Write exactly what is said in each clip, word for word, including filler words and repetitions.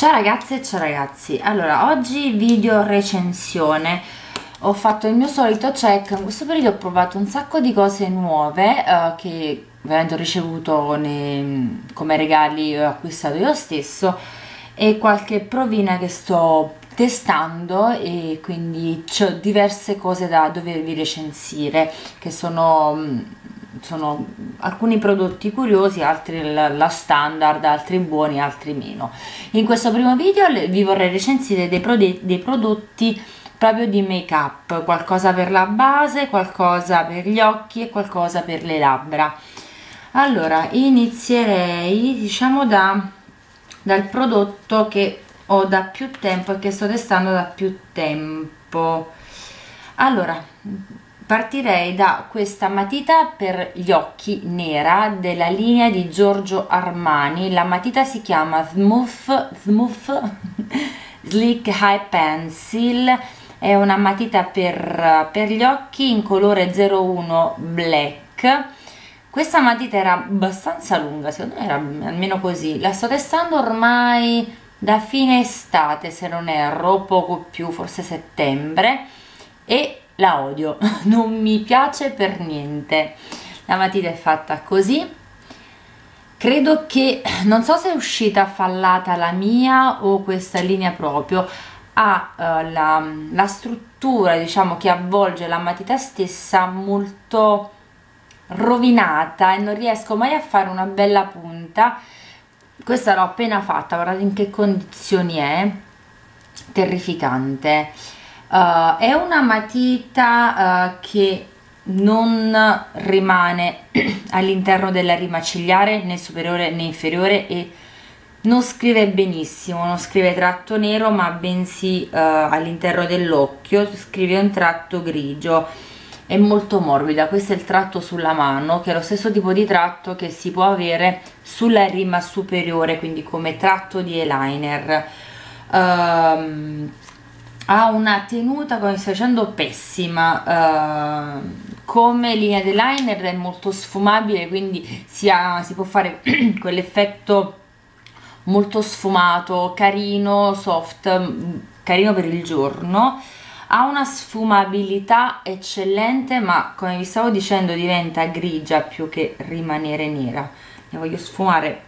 Ciao ragazze e ciao ragazzi, allora oggi video recensione. Ho fatto il mio solito check, in questo periodo ho provato un sacco di cose nuove eh, che veramente ho ricevuto nei, come regali ho acquistato io stesso, e qualche provina che sto testando, e quindi ho diverse cose da dovervi recensire, che sono, sono alcuni prodotti curiosi, altri la, la standard, altri buoni, altri meno. In questo primo video vi vorrei recensire dei, prode, dei prodotti proprio di make up, qualcosa per la base, qualcosa per gli occhi e qualcosa per le labbra. Allora inizierei diciamo da, dal prodotto che ho da più tempo e che sto testando da più tempo. Allora partirei da questa matita per gli occhi nera della linea di Giorgio Armani. La matita si chiama Smooth, Smooth Sleek High Pencil, è una matita per, per gli occhi in colore zero uno black. Questa matita era abbastanza lunga, secondo me era almeno così. La sto testando ormai da fine estate, se non erro, poco più, forse settembre, e la odio, non mi piace per niente. La matita è fatta così, credo che, non so se è uscita fallata la mia o questa linea proprio, ha uh, la, la struttura diciamo che avvolge la matita stessa molto rovinata e non riesco mai a fare una bella punta. Questa l'ho appena fatta, guardate in che condizioni è, terrificante. Uh, è una matita uh, che non rimane all'interno della rima cigliare, né superiore né inferiore, e non scrive benissimo, non scrive tratto nero, ma bensì uh, all'interno dell'occhio scrive un tratto grigio. È molto morbida, questo è il tratto sulla mano, che è lo stesso tipo di tratto che si può avere sulla rima superiore, quindi come tratto di eyeliner. uh, Ha una tenuta, come sto dicendo, pessima. Uh, come linea di liner è molto sfumabile, quindi si, ha, si può fare quell'effetto molto sfumato, carino, soft, carino per il giorno. Ha una sfumabilità eccellente, ma come vi stavo dicendo diventa grigia più che rimanere nera. Ne voglio sfumare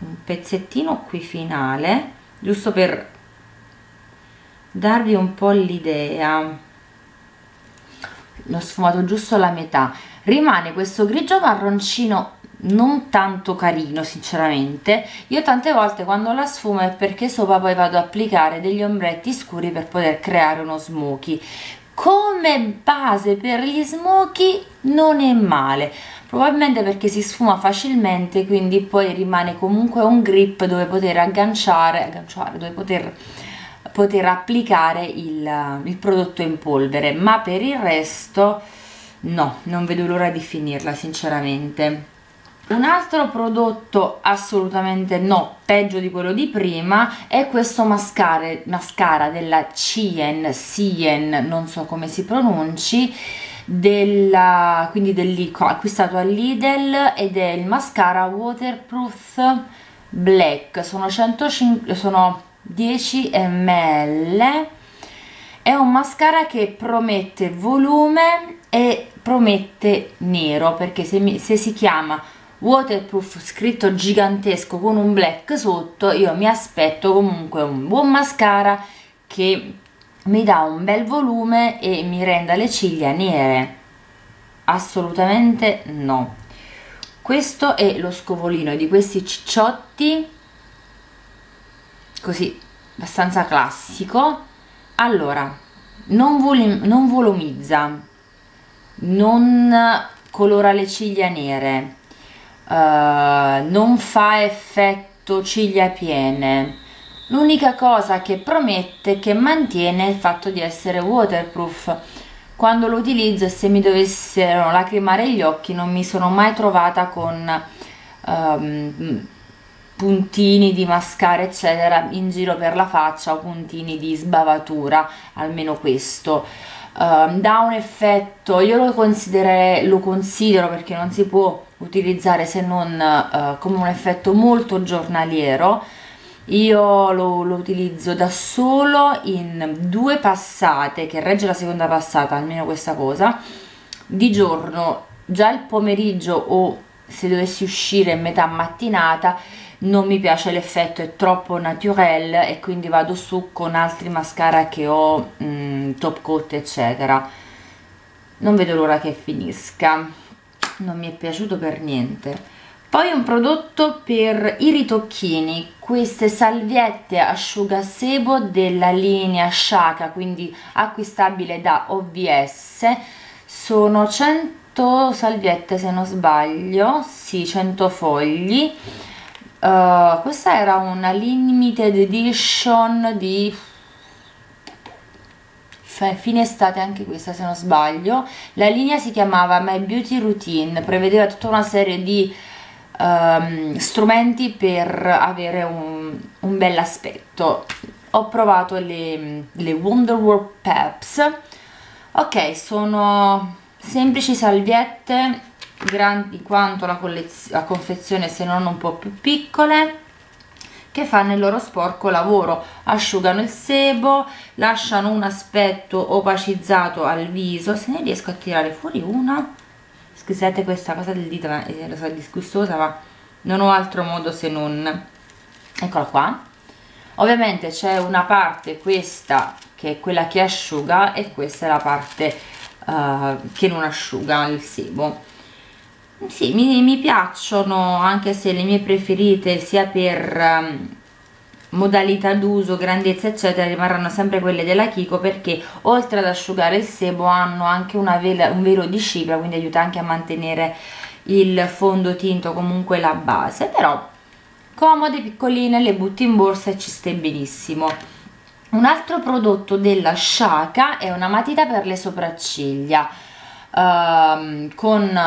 un pezzettino qui finale, giusto per darvi un po' l'idea. L'ho sfumato giusto la metà, rimane questo grigio marroncino non tanto carino sinceramente. Io tante volte quando la sfumo è perché sopra poi vado ad applicare degli ombretti scuri per poter creare uno smokey. Come base per gli smokey non è male, probabilmente perché si sfuma facilmente, quindi poi rimane comunque un grip dove poter agganciare, agganciare dove poter poter applicare il, il prodotto in polvere. Ma per il resto no, non vedo l'ora di finirla sinceramente. Un altro prodotto assolutamente no, peggio di quello di prima, è questo mascara, mascara della Cien, Cien, non so come si pronunci, della, quindi dell'Ico, acquistato a Lidl, ed è il mascara Waterproof Black. Sono centocinquanta, sono dieci millilitri, è un mascara che promette volume e promette nero, perché se, mi, se si chiama waterproof scritto gigantesco con un black sotto, io mi aspetto comunque un buon mascara che mi dà un bel volume e mi renda le ciglia nere. Assolutamente no. Questo è lo scovolino di questi cicciotti, così abbastanza classico. Allora non, voli, non volumizza, non colora le ciglia nere, uh, non fa effetto ciglia piene. L'unica cosa che promette, che mantiene, è il fatto di essere waterproof. Quando lo utilizzo, e se mi dovessero lacrimare gli occhi, non mi sono mai trovata con um, puntini di mascara eccetera in giro per la faccia, o puntini di sbavatura. Almeno questo uh, dà un effetto, io lo, lo considero, perché non si può utilizzare se non uh, come un effetto molto giornaliero, Io lo, lo utilizzo da solo in due passate, che regge la seconda passata, almeno questa cosa. Di giorno, già il pomeriggio o se dovessi uscire in metà mattinata, non mi piace l'effetto, è troppo naturel e quindi vado su con altri mascara che ho, mh, top coat eccetera. Non vedo l'ora che finisca, non mi è piaciuto per niente. Poi un prodotto per i ritocchini, queste salviette asciugasebo della linea Shaka, quindi acquistabile da O V S, sono cento salviette se non sbaglio, sì, cento fogli. Uh, questa era una limited edition di fine estate, anche questa se non sbaglio. La linea si chiamava My Beauty Routine, prevedeva tutta una serie di Um, strumenti per avere un, un bel aspetto. Ho provato le, le Wonder World Peps. Ok, sono semplici salviette grandi quanto la, la confezione, se non un po' più piccole, che fanno il loro sporco lavoro, asciugano il sebo, lasciano un aspetto opacizzato al viso. Se ne riesco a tirare fuori una, scusate, questa cosa del dito eh, lo so, è disgustosa, ma non ho altro modo se non, eccola qua. Ovviamente c'è una parte, questa che è quella che asciuga, e questa è la parte uh, che non asciuga il sebo. Sì, mi, mi piacciono, anche se le mie preferite, sia per um, modalità d'uso, grandezza eccetera, rimarranno sempre quelle della Kiko, perché oltre ad asciugare il sebo hanno anche una vela, un velo di cipria, quindi aiuta anche a mantenere il fondotinto, comunque la base. Però comode, piccoline, le butti in borsa e ci stai benissimo. Un altro prodotto della Shaka è una matita per le sopracciglia ehm, con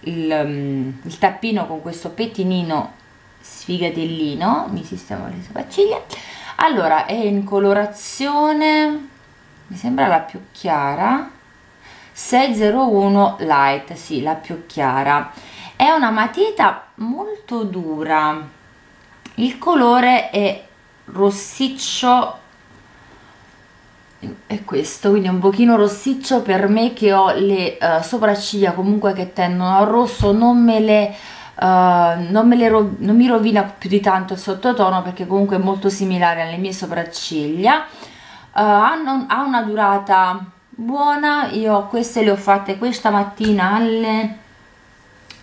il, il tappino, con questo pettinino sfigatellino. Mi sistemo le sopracciglia. Allora, è in colorazione, mi sembra la più chiara, sei zero uno light, sì, la più chiara. È una matita molto dura, il colore è rossiccio, è questo, quindi un pochino rossiccio. Per me che ho le uh, sopracciglia comunque che tendono al rosso, non me le Uh, non, me le rov non mi rovina più di tanto il sottotono, perché comunque è molto similare alle mie sopracciglia. Uh, hanno, ha una durata buona. Io queste le ho fatte questa mattina alle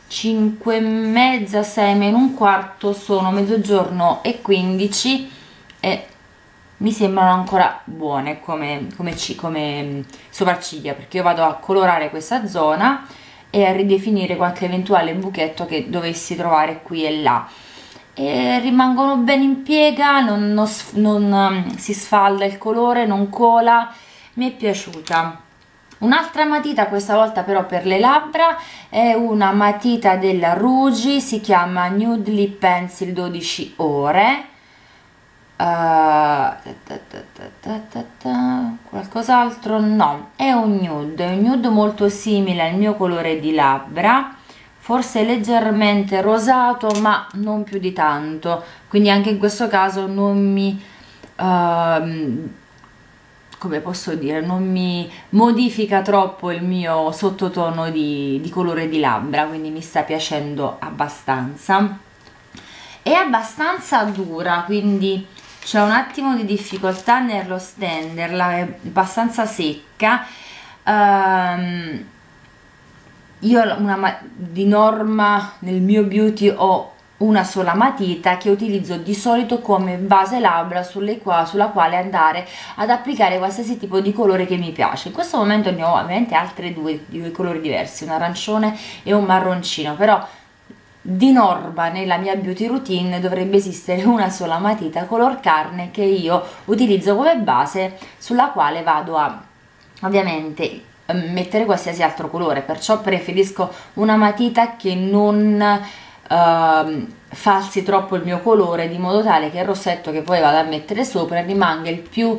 cinque e mezza, sei meno un quarto, sono mezzogiorno e quindici e mi sembrano ancora buone come, come, come sopracciglia, perché io vado a colorare questa zona e a ridefinire qualche eventuale buchetto che dovessi trovare qui e là. E rimangono ben in piega, non, non, non si sfalda il colore, non cola, mi è piaciuta. Un'altra matita, questa volta però per le labbra, è una matita della Rougj, si chiama Nude Lip Pencil dodici ore. Uh, qualcos'altro? No, è un nude, è un nude molto simile al mio colore di labbra, forse leggermente rosato, ma non più di tanto, quindi anche in questo caso non mi uh, come posso dire, non mi modifica troppo il mio sottotono di, di colore di labbra, quindi mi sta piacendo abbastanza. È abbastanza dura, quindi c'è un attimo di difficoltà nello stenderla, è abbastanza secca. Um, io una, di norma nel mio beauty ho una sola matita che utilizzo di solito come base labbra, sulle qua, sulla quale andare ad applicare qualsiasi tipo di colore che mi piace. In questo momento ne ho ovviamente altre due, due colori diversi, un arancione e un marroncino, però di norma nella mia beauty routine dovrebbe esistere una sola matita color carne che io utilizzo come base, sulla quale vado a ovviamente mettere qualsiasi altro colore, perciò preferisco una matita che non eh, falsi troppo il mio colore, di modo tale che il rossetto che poi vado a mettere sopra rimanga il più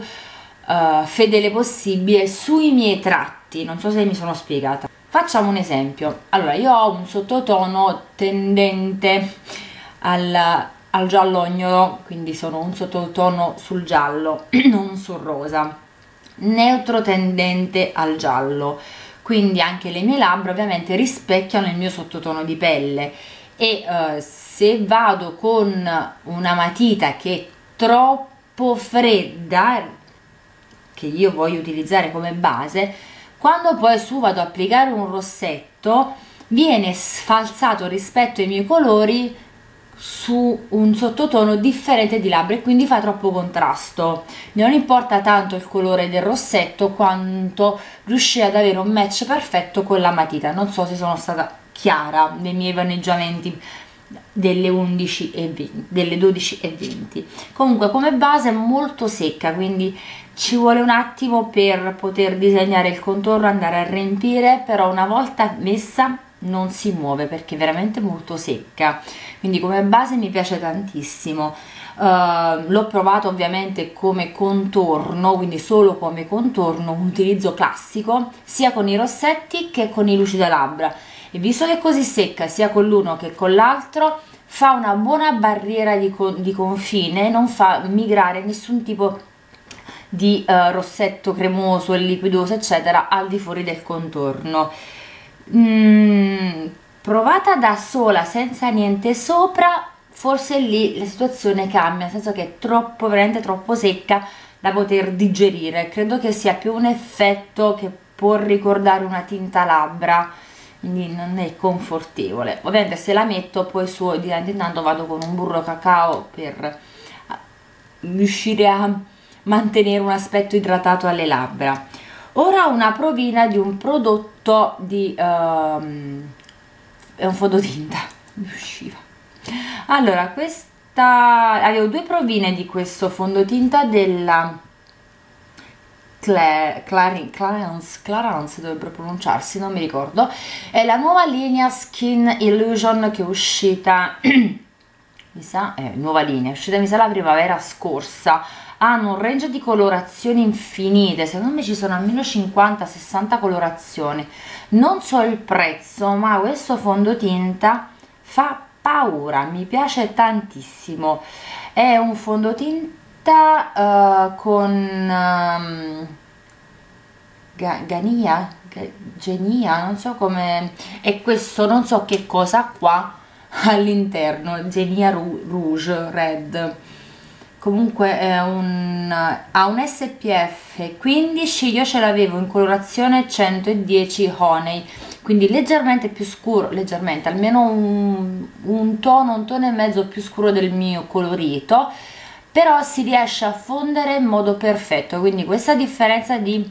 eh, fedele possibile sui miei tratti. Non so se mi sono spiegata. Facciamo un esempio. Allora, io ho un sottotono tendente al al giallo ognolo, quindi sono un sottotono sul giallo, non sul rosa, neutro tendente al giallo, quindi anche le mie labbra ovviamente rispecchiano il mio sottotono di pelle. E eh, se vado con una matita che è troppo fredda, che io voglio utilizzare come base, quando poi su vado ad applicare un rossetto, viene sfalsato rispetto ai miei colori su un sottotono differente di labbra e quindi fa troppo contrasto. Non importa tanto il colore del rossetto quanto riuscire ad avere un match perfetto con la matita. Non so se sono stata chiara nei miei vaneggiamenti delle undici e venti, delle dodici e venti. Comunque come base è molto secca, quindi ci vuole un attimo per poter disegnare il contorno, andare a riempire, però una volta messa non si muove perché è veramente molto secca, quindi come base mi piace tantissimo. Uh, l'ho provato ovviamente come contorno, quindi solo come contorno, un utilizzo classico sia con i rossetti che con i lucidalabbra, e visto che è così secca sia con l'uno che con l'altro, fa una buona barriera di, con di confine, non fa migrare nessun tipo di uh, rossetto cremoso e liquidoso eccetera al di fuori del contorno. Mm, provata da sola senza niente sopra, forse lì la situazione cambia, nel senso che è troppo, veramente troppo secca da poter digerire. Credo che sia più un effetto che può ricordare una tinta labbra, quindi non è confortevole. Ovviamente se la metto poi su di tanto in tanto vado con un burro cacao per riuscire a mantenere un aspetto idratato alle labbra. Ora una provina di un prodotto di... Um, è un fototinta, mi usciva. Allora, questa... avevo due provine di questo fondotinta della Cla Clarin Clarins, Clarins dovrebbe pronunciarsi, non mi ricordo. È la nuova linea Skin Illusion che è uscita... mi sa... Eh, nuova linea, è uscita mi sa la primavera scorsa. Hanno un range di colorazioni infinite, secondo me ci sono almeno cinquanta sessanta colorazioni. Non so il prezzo, ma questo fondotinta fa paura, mi piace tantissimo. È un fondotinta uh, con uh, ga gania, ga genia, non so come... è questo, non so che cosa qua all'interno, genia rouge, red... Comunque è un, ha un S P F quindici, io ce l'avevo in colorazione centodieci Honey, quindi leggermente più scuro, leggermente, almeno un, un tono, un tono e mezzo più scuro del mio colorito, però si riesce a fondere in modo perfetto, quindi questa differenza di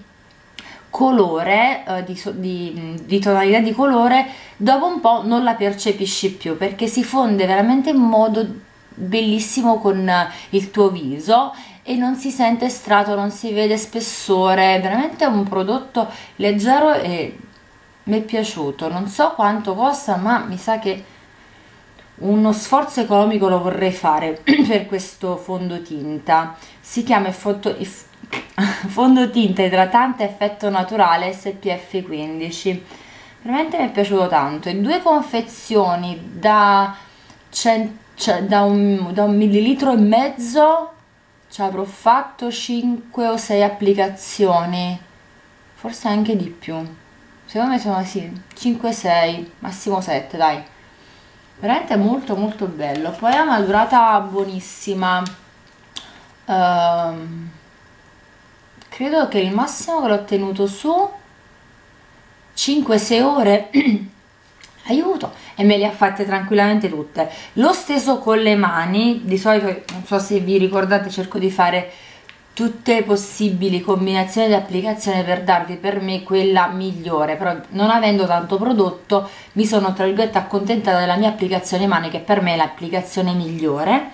colore, eh, di, di, di tonalità di colore, dopo un po' non la percepisci più perché si fonde veramente in modo bellissimo con il tuo viso e non si sente strato, non si vede spessore. È veramente un prodotto leggero e mi è piaciuto. Non so quanto costa, ma mi sa che uno sforzo economico lo vorrei fare per questo fondotinta. Si chiama fondotinta idratante effetto naturale S P F quindici, veramente mi è piaciuto tanto. E due confezioni da cento, cioè da un, da un millilitro e mezzo ci avrò fatto cinque o sei applicazioni, forse anche di più, secondo me sono sì, cinque sei, massimo sette, dai. Veramente molto molto bello, poi ha una durata buonissima. Ehm, credo che il massimo che l'ho tenuto su cinque sei ore aiuto, e me le ha fatte tranquillamente tutte. Lo stesso con le mani, di solito non so se vi ricordate cerco di fare tutte le possibili combinazioni di applicazione per darvi per me quella migliore, però non avendo tanto prodotto mi sono tra virgolette accontentata della mia applicazione mani, che per me è l'applicazione migliore.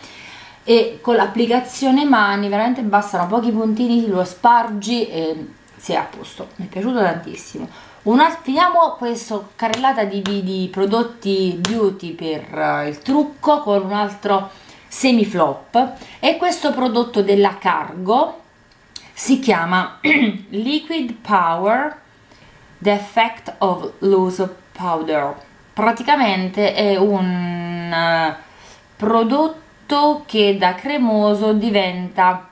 E con l'applicazione mani veramente bastano pochi puntini, lo spargi e sei a posto, mi è piaciuto tantissimo. Un altro, finiamo questa carrellata di, di prodotti beauty per uh, il trucco con un altro semi flop, e questo prodotto della Cargo si chiama Liquid Power The Effect of Loose Powder. Praticamente è un uh, prodotto prodotto che da cremoso diventa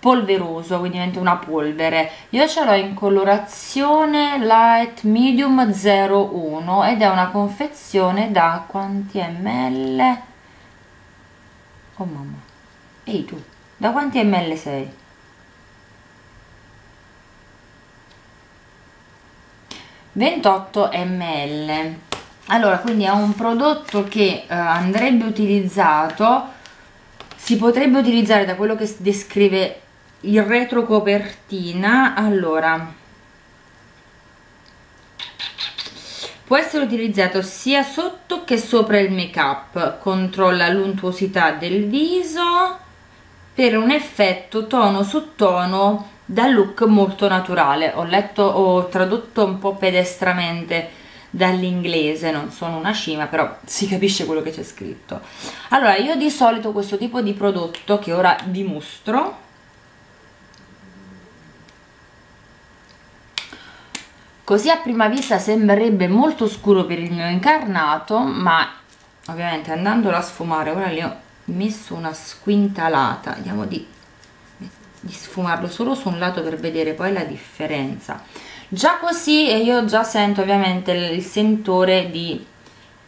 polveroso, quindi diventa una polvere. Io ce l'ho in colorazione light medium zero uno ed è una confezione da quanti ml? Oh mamma, ehi tu, da quanti ml sei? ventotto millilitri. Allora, quindi è un prodotto che eh, andrebbe utilizzato, si potrebbe utilizzare da quello che descrive il retrocopertina. Allora, può essere utilizzato sia sotto che sopra il make up, controlla l'untuosità del viso per un effetto tono su tono da look molto naturale. Ho letto, ho tradotto un po' pedestramente dall'inglese, non sono una scimmia, però si capisce quello che c'è scritto. Allora, io di solito questo tipo di prodotto che ora vi mostro così a prima vista sembrerebbe molto scuro per il mio incarnato, ma ovviamente andandolo a sfumare, ora le ho messo una squintalata, andiamo di di sfumarlo solo su un lato per vedere poi la differenza. Già così io già sento ovviamente il sentore di,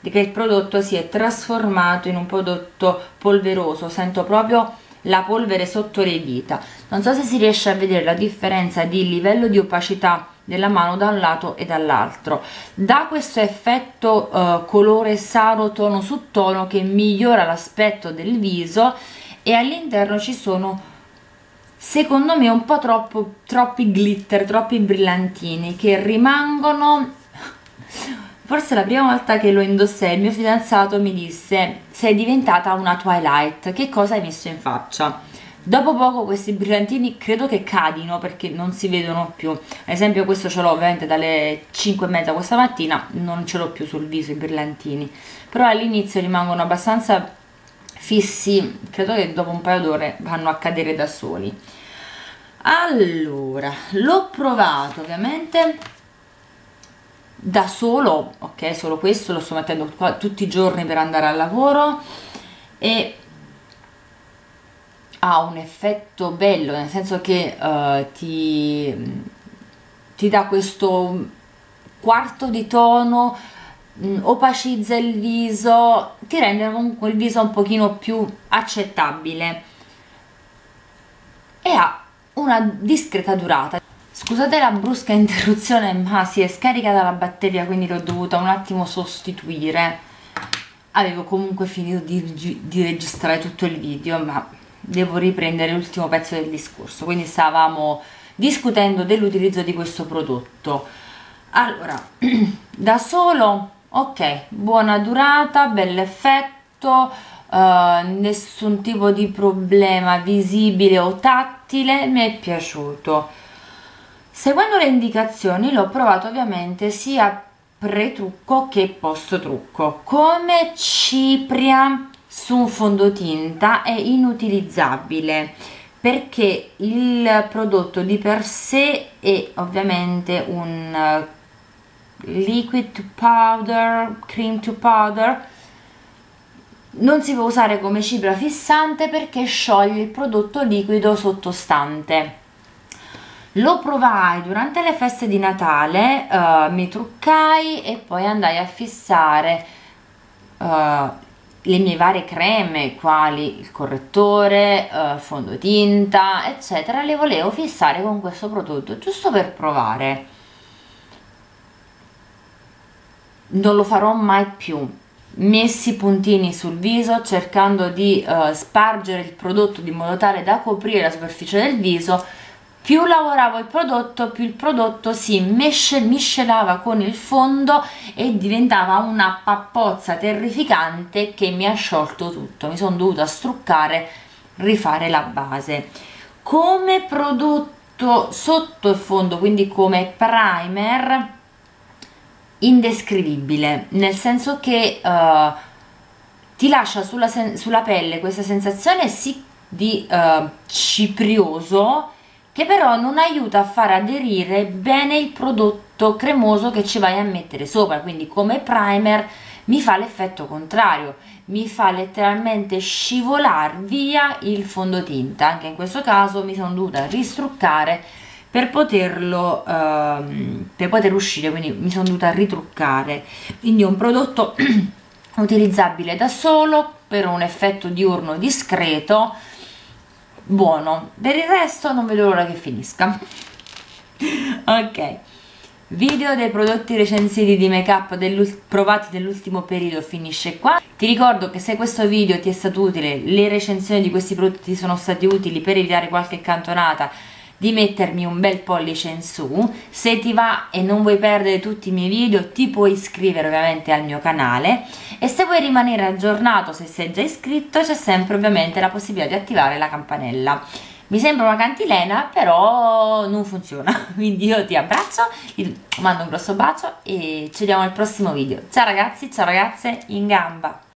di che il prodotto si è trasformato in un prodotto polveroso, sento proprio la polvere sotto le dita. Non so se si riesce a vedere la differenza di livello di opacità della mano da un lato e dall'altro, dà questo effetto eh, colore saro tono su tono che migliora l'aspetto del viso, e all'interno ci sono secondo me un po' troppo, troppi glitter, troppi brillantini che rimangono. Forse la prima volta che lo indossai il mio fidanzato mi disse: sei diventata una Twilight, che cosa hai messo in faccia? Dopo poco questi brillantini credo che cadino perché non si vedono più. Ad esempio questo ce l'ho ovviamente dalle cinque e mezza questa mattina, non ce l'ho più sul viso i brillantini, però all'inizio rimangono abbastanza fissi, credo che dopo un paio d'ore vanno a cadere da soli. Allora, l'ho provato ovviamente da solo, ok, solo questo lo sto mettendo qua tutti i giorni per andare al lavoro e ha un effetto bello, nel senso che uh, ti, ti dà questo quarto di tono, opacizza il viso, ti rende comunque il viso un pochino più accettabile e ha una discreta durata. Scusate la brusca interruzione, ma si è scaricata la batteria, quindi l'ho dovuta un attimo sostituire. Avevo comunque finito di, di registrare tutto il video, ma devo riprendere l'ultimo pezzo del discorso. Quindi stavamo discutendo dell'utilizzo di questo prodotto. Allora, da solo ok, buona durata, bell'effetto, eh, nessun tipo di problema visibile o tattile, mi è piaciuto. Seguendo le indicazioni l'ho provato ovviamente sia pre-trucco che post-trucco. Come cipria su un fondotinta è inutilizzabile perché il prodotto di per sé è ovviamente un liquid powder, cream to powder, non si può usare come cipria fissante perché scioglie il prodotto liquido sottostante. Lo provai durante le feste di Natale, uh, mi truccai e poi andai a fissare uh, le mie varie creme, quali il correttore, uh, fondotinta, eccetera. Le volevo fissare con questo prodotto giusto per provare. Non lo farò mai più. Messi puntini sul viso cercando di uh, spargere il prodotto in modo tale da coprire la superficie del viso. Più lavoravo il prodotto, più il prodotto si miscelava con il fondo e diventava una pappozza terrificante che mi ha sciolto tutto. Mi sono dovuta struccare, rifare la base. Come prodotto sotto il fondo, quindi come primer, indescrivibile, nel senso che uh, ti lascia sulla, sulla pelle questa sensazione sì di uh, ciprioso, che però non aiuta a far aderire bene il prodotto cremoso che ci vai a mettere sopra, quindi come primer mi fa l'effetto contrario, mi fa letteralmente scivolare via il fondotinta. Anche in questo caso mi sono dovuta ristruccare per poterlo ehm, per poter uscire, quindi mi sono dovuta ritruccare. Quindi è un prodotto utilizzabile da solo per un effetto diurno discreto, buono. Per il resto non vedo l'ora che finisca. Ok, video dei prodotti recensiti di make up dell provati dell'ultimo periodo finisce qua. Ti ricordo che se questo video ti è stato utile, le recensioni di questi prodotti sono state utili per evitare qualche cantonata, di mettermi un bel pollice in su. Se ti va e non vuoi perdere tutti i miei video, ti puoi iscrivere ovviamente al mio canale, e se vuoi rimanere aggiornato, se sei già iscritto, c'è sempre ovviamente la possibilità di attivare la campanella. Mi sembra una cantilena, però non funziona. Quindi io ti abbraccio, ti mando un grosso bacio e ci vediamo al prossimo video. Ciao ragazzi, ciao ragazze, in gamba!